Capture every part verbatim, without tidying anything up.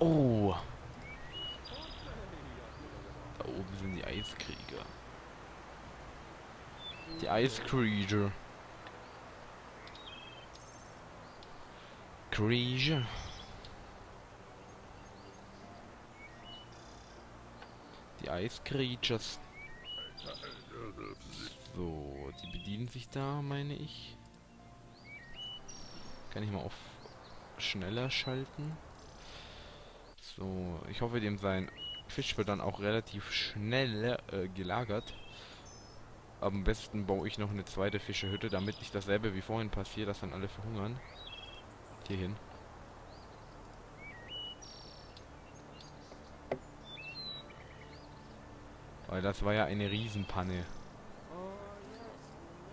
Oh. Da oben sind die Eiskrieger. Die Eiskrieger. Krieger. Die Eiskriegers. So, die bedienen sich da, meine ich. Kann ich mal auf schneller schalten. So, ich hoffe, dem sein Fisch wird dann auch relativ schnell äh, gelagert. Am besten baue ich noch eine zweite Fischehütte, damit nicht dasselbe wie vorhin passiert, dass dann alle verhungern. Hier hin. Weil das war ja eine Riesenpanne.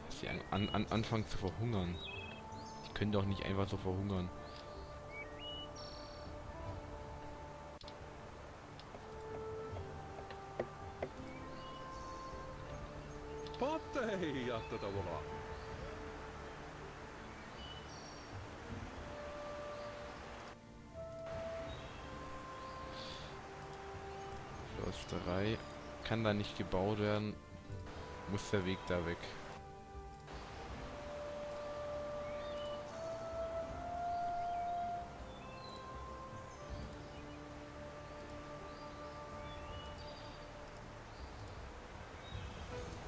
Dass sie an, an, an anfangen zu verhungern. Die können doch nicht einfach so verhungern. Försterei kann da nicht gebaut werden, muss der Weg da weg.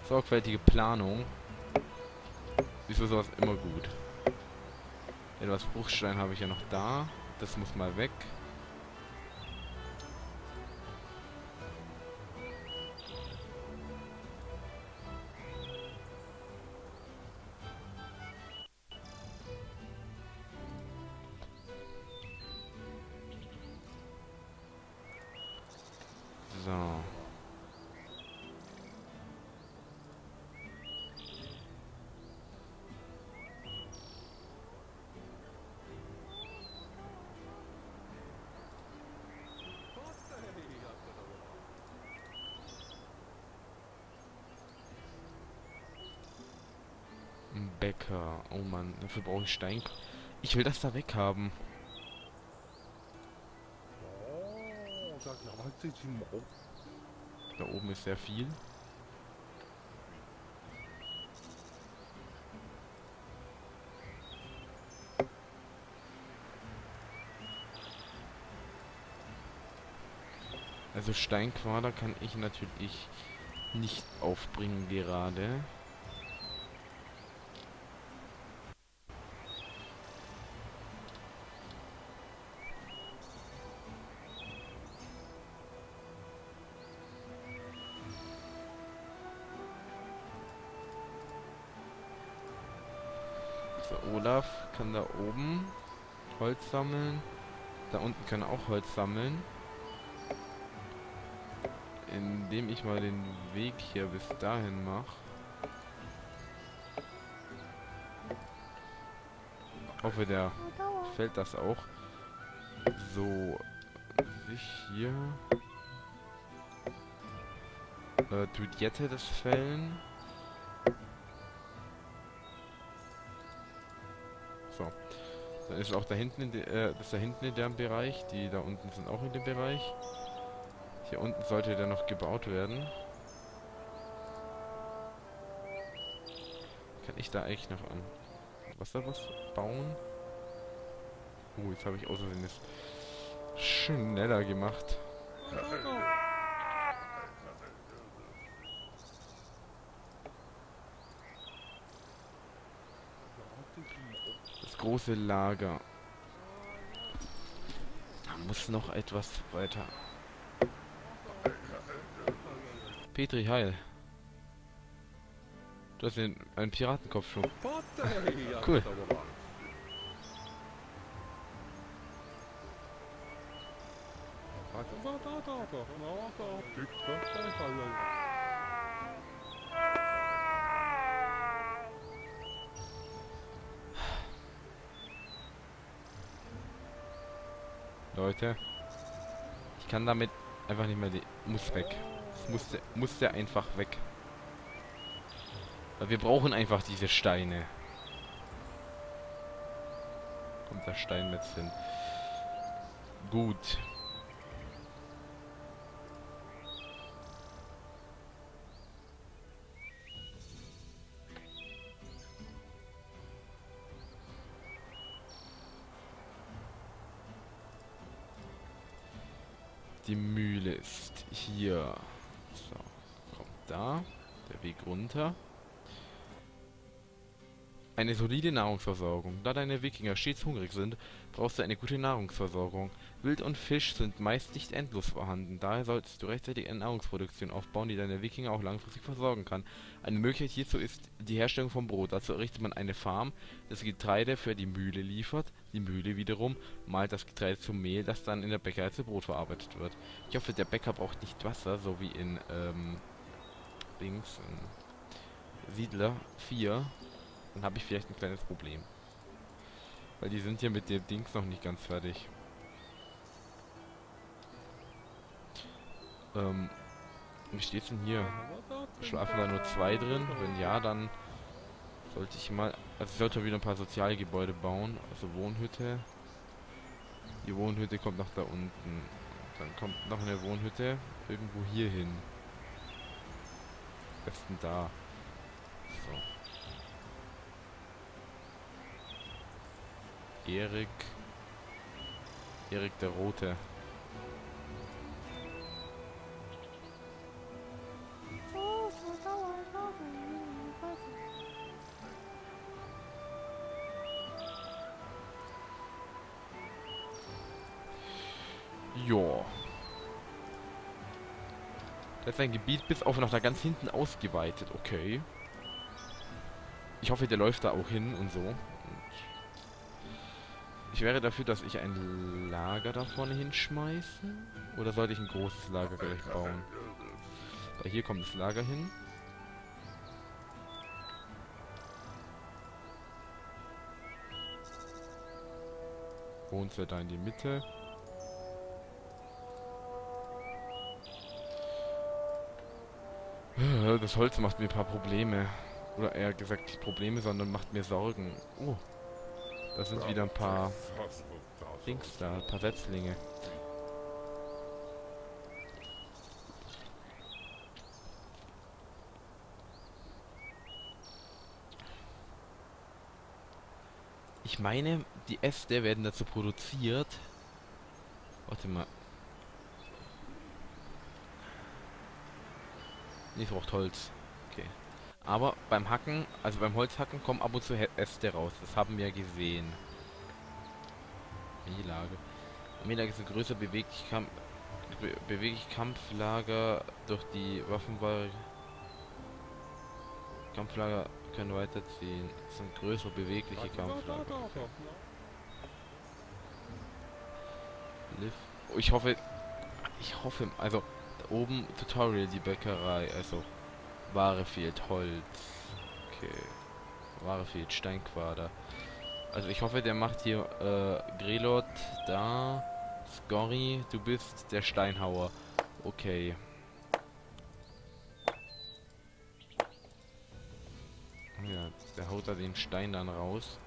Sorgfältige Planung ist für sowas immer gut. Etwas Bruchstein habe ich ja noch da. Das muss mal weg. So. Bäcker. Oh Mann, dafür brauche ich Stein. Ich will das da weg haben. Da oben ist sehr viel. Also Steinquader kann ich natürlich nicht aufbringen gerade. Olaf kann da oben Holz sammeln. Da unten kann er auch Holz sammeln. Indem ich mal den Weg hier bis dahin mache. Hoffe, der fällt das auch. So, sich hier. Äh, tut Jette das Fällen. So. Dann ist auch da hinten in de, äh, das da hinten in dem Bereich. Die da unten sind auch in dem Bereich. Hier unten sollte der noch gebaut werden. Kann ich da eigentlich noch an Wasser was bauen? Oh, jetzt habe ich aus Versehen das schneller gemacht. Große Lager. Da muss noch etwas weiter. Petri, heil. Du hast den, einen Piratenkopf schon. Cool. Leute, ich kann damit einfach nicht mehr leben. Muss weg. Es musste, musste einfach weg. Weil wir brauchen einfach diese Steine. Kommt der Steinmetz hin. Gut. Die Mühle ist hier. So, kommt da. Der Weg runter. Eine solide Nahrungsversorgung. Da deine Wikinger stets hungrig sind, brauchst du eine gute Nahrungsversorgung. Wild und Fisch sind meist nicht endlos vorhanden. Daher solltest du rechtzeitig eine Nahrungsproduktion aufbauen, die deine Wikinger auch langfristig versorgen kann. Eine Möglichkeit hierzu ist die Herstellung von Brot. Dazu errichtet man eine Farm, das Getreide für die Mühle liefert. Die Mühle wiederum mahlt das Getreide zu Mehl, das dann in der Bäckerei zu Brot verarbeitet wird. Ich hoffe, der Bäcker braucht nicht Wasser, so wie in, ähm, Dings, in Siedler vier. Dann habe ich vielleicht ein kleines Problem. Weil die sind hier mit dem Dings noch nicht ganz fertig. Ähm, wie steht's denn hier? Schlafen da nur zwei drin? Wenn ja, dann sollte ich mal... Also ich sollte wieder ein paar Sozialgebäude bauen. Also Wohnhütte. Die Wohnhütte kommt noch da unten. Dann kommt noch eine Wohnhütte irgendwo hier hin. Am besten da. So. Erik. Erik der Rote. Joa. Da ist sein Gebiet bis auf nach da ganz hinten ausgeweitet. Okay. Ich hoffe, der läuft da auch hin und so. Ich wäre dafür, dass ich ein Lager da vorne hinschmeiße. Oder sollte ich ein großes Lager gleich bauen? Da hier kommt das Lager hin. Wohnzimmer da in die Mitte. Das Holz macht mir ein paar Probleme. Oder eher gesagt nicht Probleme, sondern macht mir Sorgen. Oh. Da sind wieder ein paar Dings da, ein paar Setzlinge. Ich meine, die Äste werden dazu produziert. Warte mal. Nee, es braucht Holz. Okay. Aber beim Hacken, also beim Holzhacken, kommen ab und zu Äste raus. Das haben wir gesehen. Armeelage. Armeelage ist eine größere Beweglich-Kampflager durch die Waffenbarriere. Kampflager können weiterziehen. Das sind größere bewegliche Kampflager. Oh, ich hoffe, ich hoffe, also da oben Tutorial, die Bäckerei, also... Ware fehlt, Holz. Okay. Ware fehlt, Steinquader. Also ich hoffe, der macht hier, äh, Grelot, da, Scorri, du bist der Steinhauer. Okay. Ja, der haut da den Stein dann raus.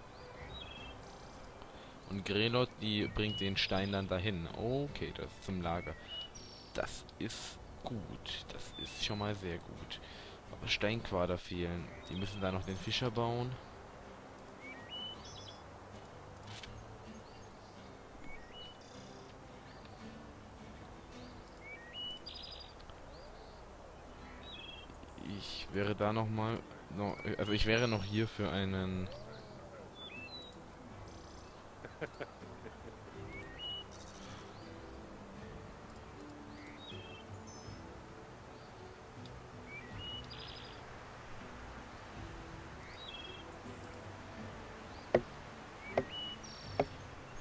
Und Grelot, die bringt den Stein dann dahin. Okay, das ist zum Lager. Das ist gut. Das ist schon mal sehr gut. Aber Steinquader fehlen. Die müssen da noch den Fischer bauen. Ich wäre da noch mal... Noch, also ich wäre noch hier für einen...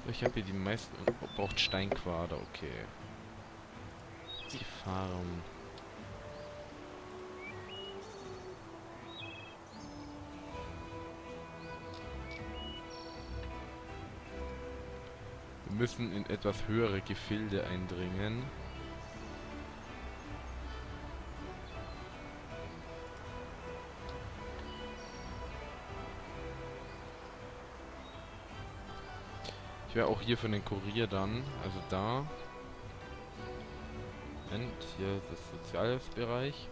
Ich habe hier die meisten... Braucht Steinquader, okay. Die Farm. Wir müssen in etwas höhere Gefilde eindringen. Ich wäre auch hier für den Kurier dann, also da. Moment, hier ist das Sozialbereich.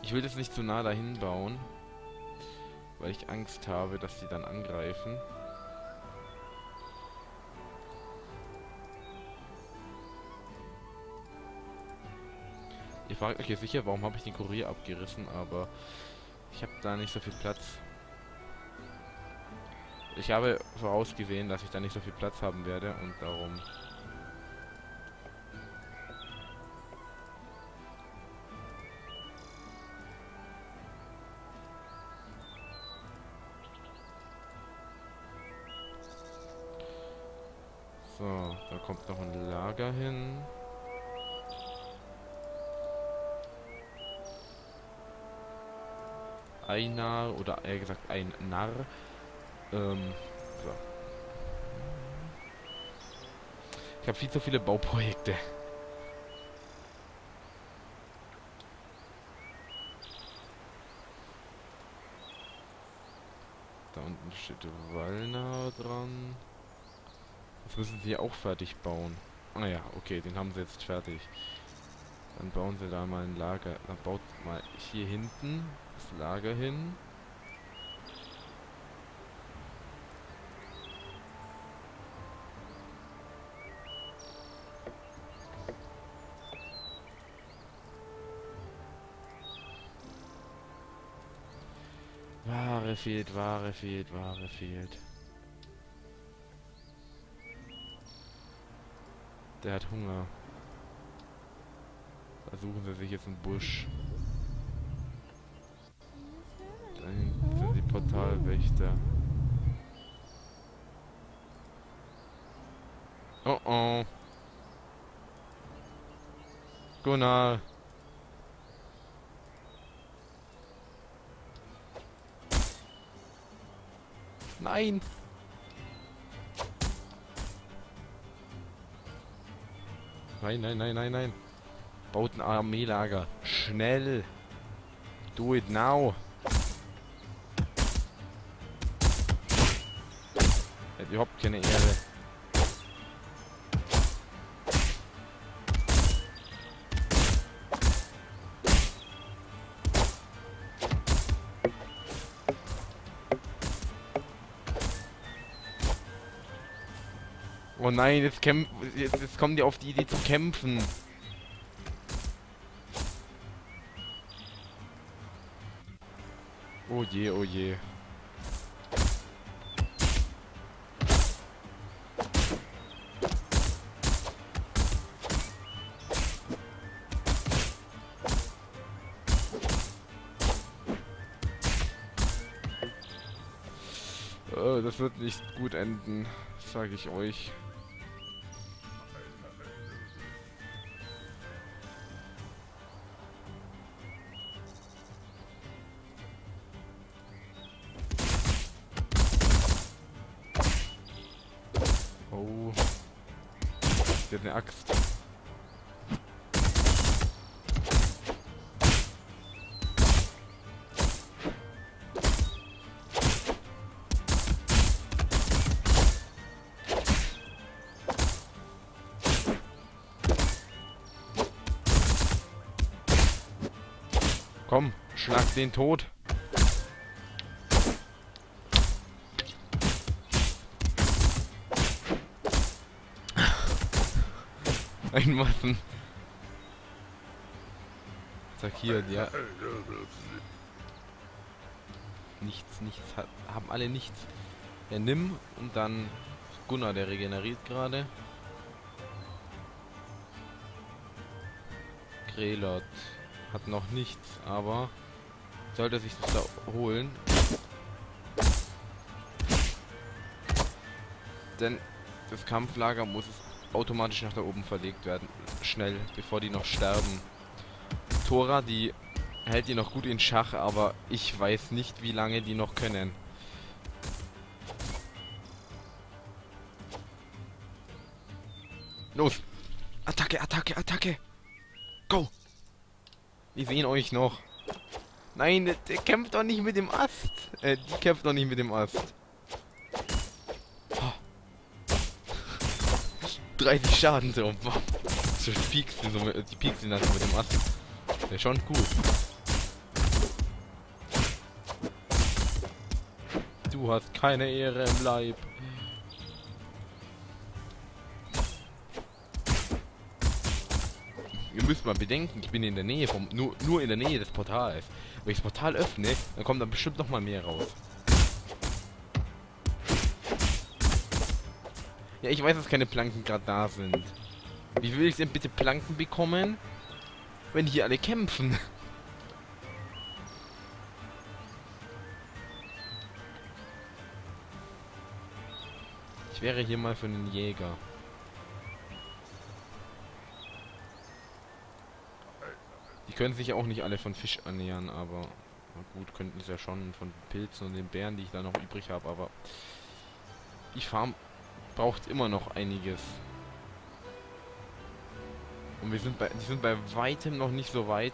Ich will das nicht zu nah dahin bauen, weil ich Angst habe, dass die dann angreifen. Ihr fragt euch jetzt sicher, warum habe ich den Kurier abgerissen, aber ich habe da nicht so viel Platz. Ich habe vorausgesehen, dass ich da nicht so viel Platz haben werde und darum... So, da kommt noch ein Lager hin. Einer, oder eher gesagt ein Narr. Ähm, so. Ich habe viel zu viele Bauprojekte. Da unten steht Wallner dran. Das müssen sie auch fertig bauen. Ah ja, okay, den haben sie jetzt fertig. Dann bauen sie da mal ein Lager. Dann baut mal hier hinten das Lager hin. Ware fehlt, Ware fehlt, Ware fehlt. Der hat Hunger. Da suchen sie sich jetzt einen Busch. Da hinten sind die Portalwächter. Oh oh. Gunnar. Nein. Nein, nein, nein, nein, nein. Baut ein Armeelager. Schnell. Do it now. Hat überhaupt keine Ehre. Oh nein, jetzt, kämpf jetzt, jetzt kommen die auf die Idee zu kämpfen. Oh je, oh je. Oh, das wird nicht gut enden, sage ich euch. Eine Axt. Komm, schlag den tot. Einmassen. Sag hier, ja. Nichts, nichts. Haben alle nichts. Ja, nimm. Und dann Gunnar, der regeneriert gerade. Grelot hat noch nichts, aber sollte sich das da holen. Denn das Kampflager muss es automatisch nach da oben verlegt werden. Schnell, bevor die noch sterben. Tora, die hält die noch gut in Schach, aber ich weiß nicht, wie lange die noch können. Los! Attacke, Attacke, Attacke! Go! Wir sehen euch noch. Nein, der, der kämpft doch nicht mit dem Ast. Äh, die kämpft doch nicht mit dem Ast. dreißig Schaden so. Die piekseln so mit, die piekseln das mit dem Ast. Wäre schon gut. Du hast keine Ehre im Leib. ihr müsst mal bedenken, ich bin in der Nähe vom, nur, nur in der Nähe des Portals. Wenn ich das Portal öffne, dann kommt da bestimmt noch mal mehr raus. Ja, ich weiß, dass keine Planken gerade da sind. Wie will ich denn bitte Planken bekommen, wenn hier alle kämpfen? Ich wäre hier mal für einen Jäger. Die können sich ja auch nicht alle von Fisch ernähren, aber na gut, könnten es ja schon von Pilzen und den Beeren, die ich da noch übrig habe, aber die Farm braucht immer noch einiges. Und wir sind bei, die sind bei weitem noch nicht so weit,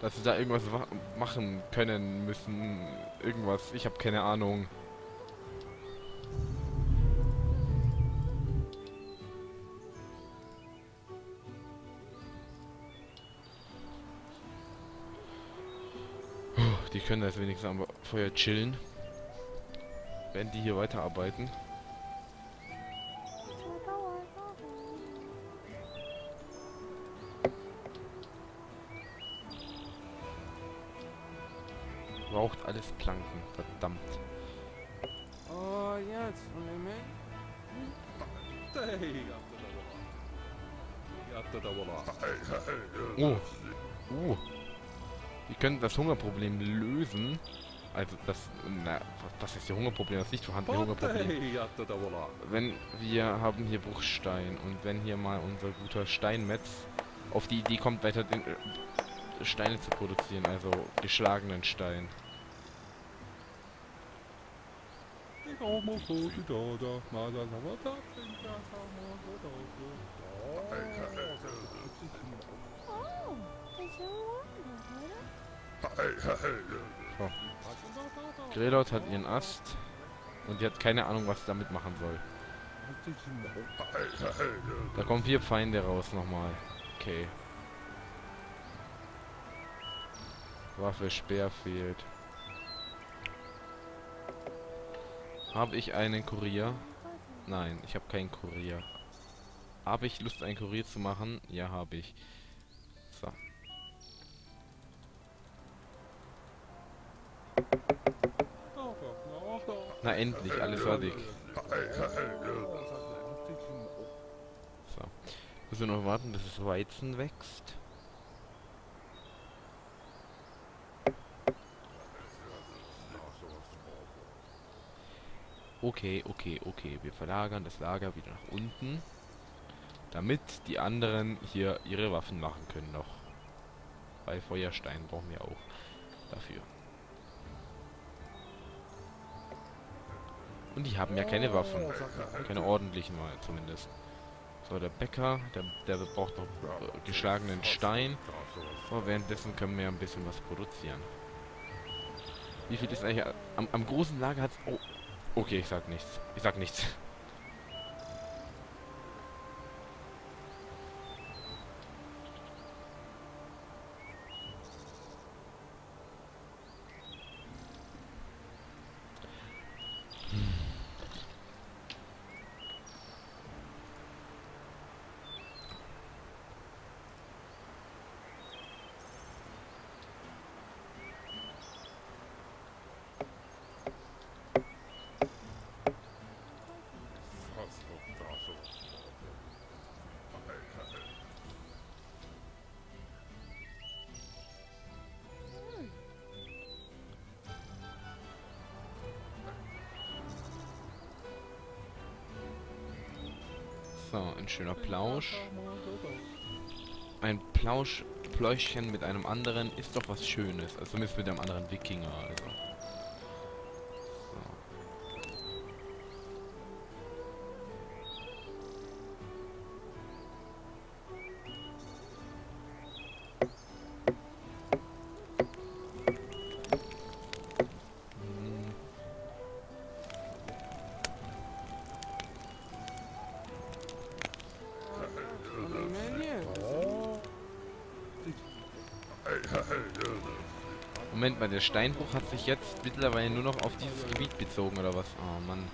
dass wir da irgendwas machen können, müssen, irgendwas, ich habe keine Ahnung. Puh, die können das wenigstens am Feuer chillen, wenn die hier weiterarbeiten. Braucht alles Planken, verdammt. Oh, jetzt von dem Mann. Oh. Wir können das Hungerproblem lösen. Also das, na, was ist das Hungerproblem? Das nicht vorhandene Hungerproblem. Wenn wir haben hier Bruchstein und wenn hier mal unser guter Steinmetz auf die Idee kommt, weiter den, äh, Steine zu produzieren, also geschlagenen Stein. So. Grelot hat ihren Ast und die hat keine Ahnung, was sie damit machen soll. Da kommen vier Feinde raus nochmal. Okay. Waffe, Speer fehlt. Habe ich einen Kurier? Nein, ich habe keinen Kurier. Habe ich Lust, einen Kurier zu machen? Ja, habe ich. So. Na endlich, alles fertig. So. Müssen wir noch warten, bis das Weizen wächst. Okay, okay, okay. Wir verlagern das Lager wieder nach unten, damit die anderen hier ihre Waffen machen können noch. Weil Feuerstein brauchen wir auch dafür. Und die haben ja keine Waffen. Keine ordentlichen mal zumindest. So, der Bäcker, der, der braucht noch äh, geschlagenen Stein. So, währenddessen können wir ein bisschen was produzieren. Wie viel ist eigentlich... Am, am großen Lager hat's... Oh, okay, ich sag nichts. Ich sag nichts. So, ein schöner Plausch. Ein Plausch, Pläuschchen mit einem anderen ist doch was Schönes. Also zumindest mit einem anderen Wikinger. Also. Moment mal, der Steinbruch hat sich jetzt mittlerweile nur noch auf dieses Gebiet bezogen, oder was? Oh Mann.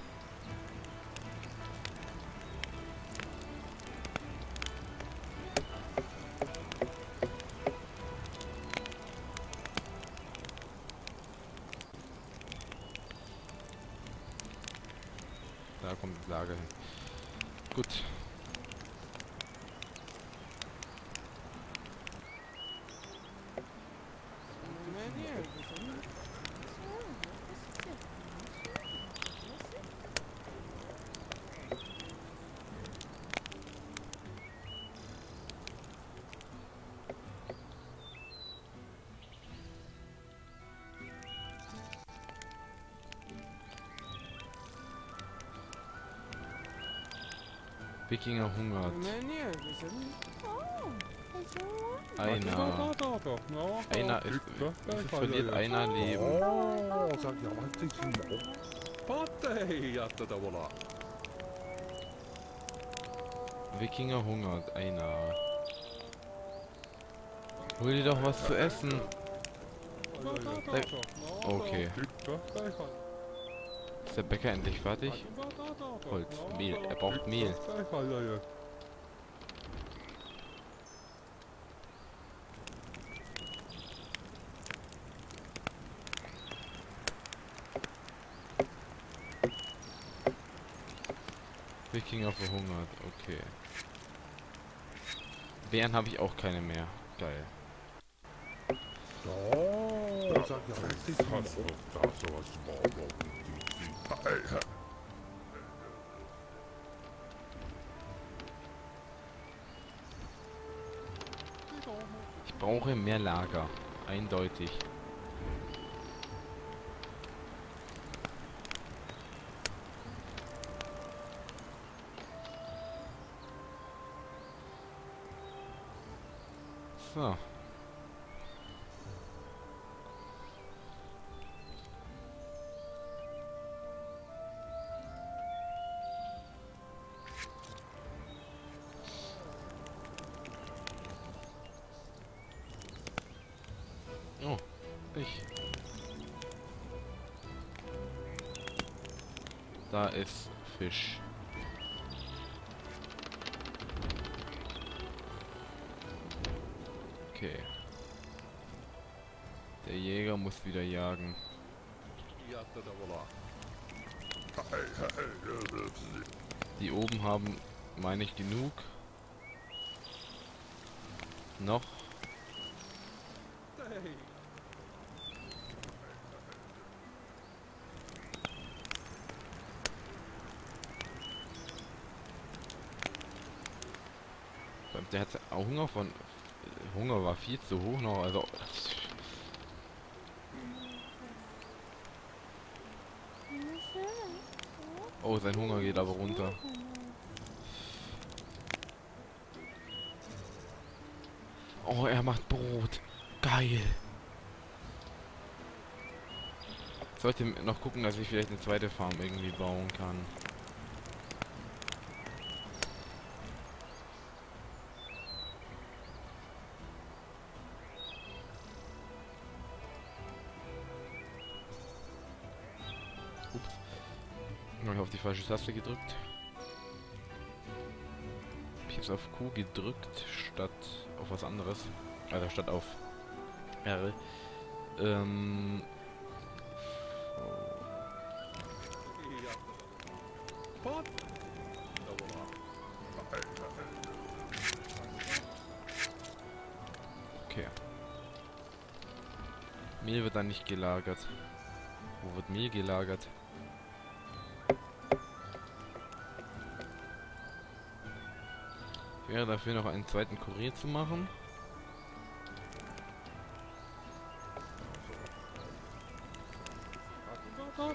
Da kommt das Lager hin. Gut. Wikinger hungert. Einer. Einer ist, verliert einer Leben. Wikinger hungert. Einer. Hol dir doch was zu essen. Okay. Ist der Bäcker endlich fertig? Holz, Mehl, er braucht Mehl. Wikinger verhungert, okay. Bären habe ich auch keine mehr. Geil. Ich brauche mehr Lager, eindeutig. So. Da ist Fisch. Okay. Der Jäger muss wieder jagen. Die oben haben, meine ich, genug. Noch. Der hat auch Hunger von... Hunger war viel zu hoch noch, also... Oh, sein Hunger geht aber runter. Oh, er macht Brot. Geil. Ich sollte noch gucken, dass ich vielleicht eine zweite Farm irgendwie bauen kann. Auf die falsche Taste gedrückt. Ich hab's auf Q gedrückt, statt auf was anderes. Also statt auf R. Ähm. Okay. Mehl wird dann nicht gelagert. Wo wird Mehl gelagert? Wäre dafür noch einen zweiten Kurier zu machen.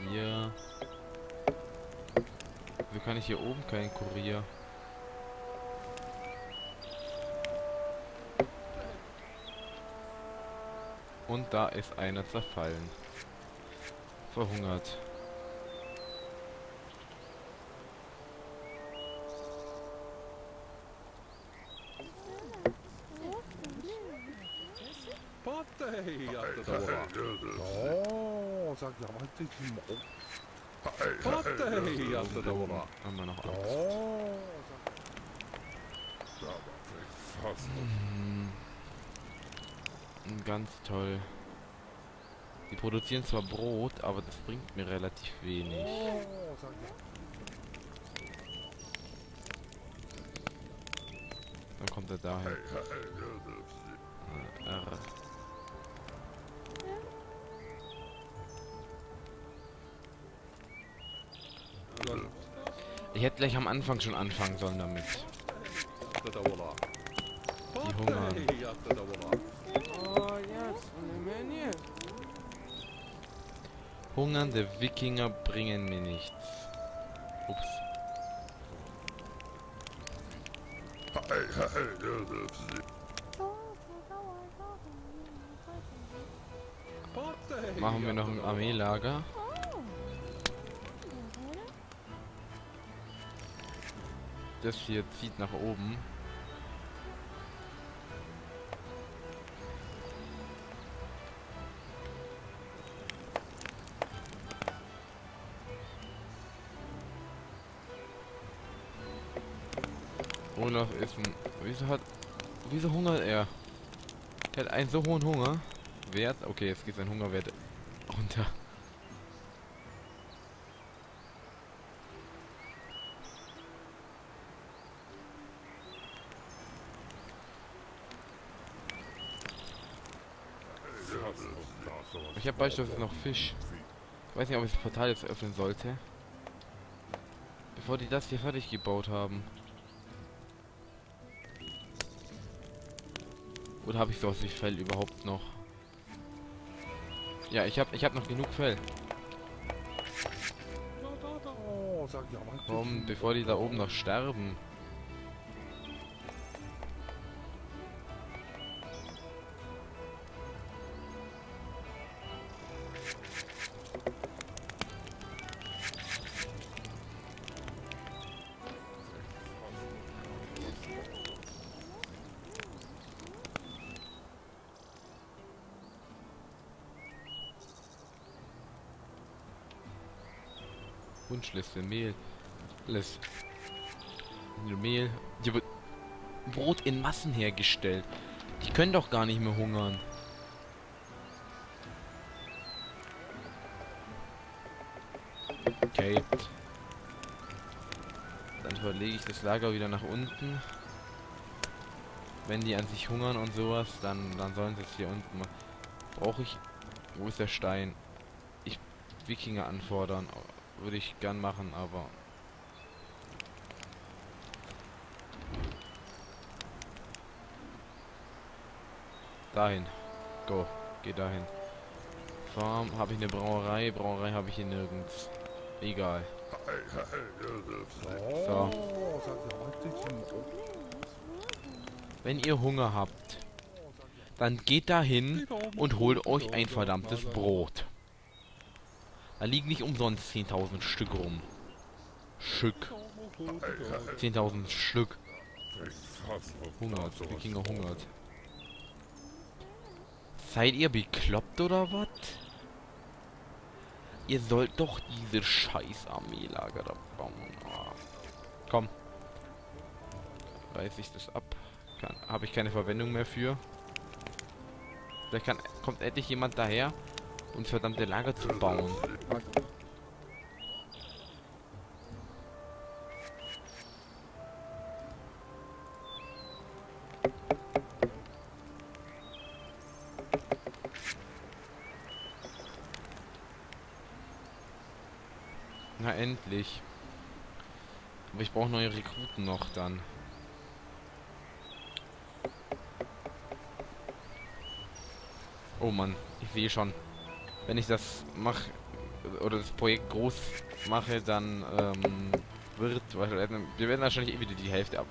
Hier. Wieso kann ich hier oben keinen Kurier? Und da ist einer zerfallen. Verhungert. Haben wir noch Angst? Hm. Ganz toll. Die produzieren zwar Brot, aber das bringt mir relativ wenig. Dann kommt er dahin. Ich hätte gleich am Anfang schon anfangen sollen damit. Die hungern. Hungernde Wikinger bringen mir nichts. Ups. Machen wir noch ein Armeelager. Das hier zieht nach oben. Olaf ist ein... Wieso hat... Wieso hungert er? Er hat einen so hohen Hungerwert. Okay, jetzt geht sein Hungerwert runter. Ich habe beispielsweise noch Fisch. Ich weiß nicht, ob ich das Portal jetzt öffnen sollte. Bevor die das hier fertig gebaut haben. Oder habe ich sowas wie Fell überhaupt noch? Ja, ich habe ich hab noch genug Fell. Komm, bevor die da oben noch sterben. Wunschliste, Mehl, alles. Mehl. Hier wird Brot in Massen hergestellt. Die können doch gar nicht mehr hungern. Okay. Dann verlege ich das Lager wieder nach unten. Wenn die an sich hungern und sowas, dann, dann sollen sie es hier unten machen. Brauche ich... Wo ist der Stein? Ich... Wikinger anfordern. Würde ich gern machen, aber... Dahin. Go. Geh dahin. Farm. Habe ich eine Brauerei? Brauerei habe ich hier nirgends. Egal. So. Wenn ihr Hunger habt, dann geht dahin und holt euch ein verdammtes Brot. Da liegen nicht umsonst zehntausend Stück rum. Stück. zehntausend Stück. Hungert, die Wikinger hungert. Seid ihr bekloppt oder was? Ihr sollt doch diese scheiß Armeelager da bauen. Ah. Komm. Reiß ich das ab. Habe ich keine Verwendung mehr für. Vielleicht kann, kommt endlich jemand daher. Und verdammte Lager zu bauen. Na endlich. Aber ich brauche neue Rekruten noch dann. Oh Mann, ich sehe schon. Wenn ich das mache, oder das Projekt groß mache, dann ähm, wird, wir werden wahrscheinlich eh wieder die Hälfte ab.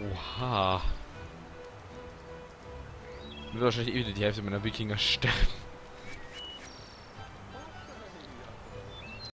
Oha. Wird wahrscheinlich eh wieder die Hälfte meiner Wikinger sterben.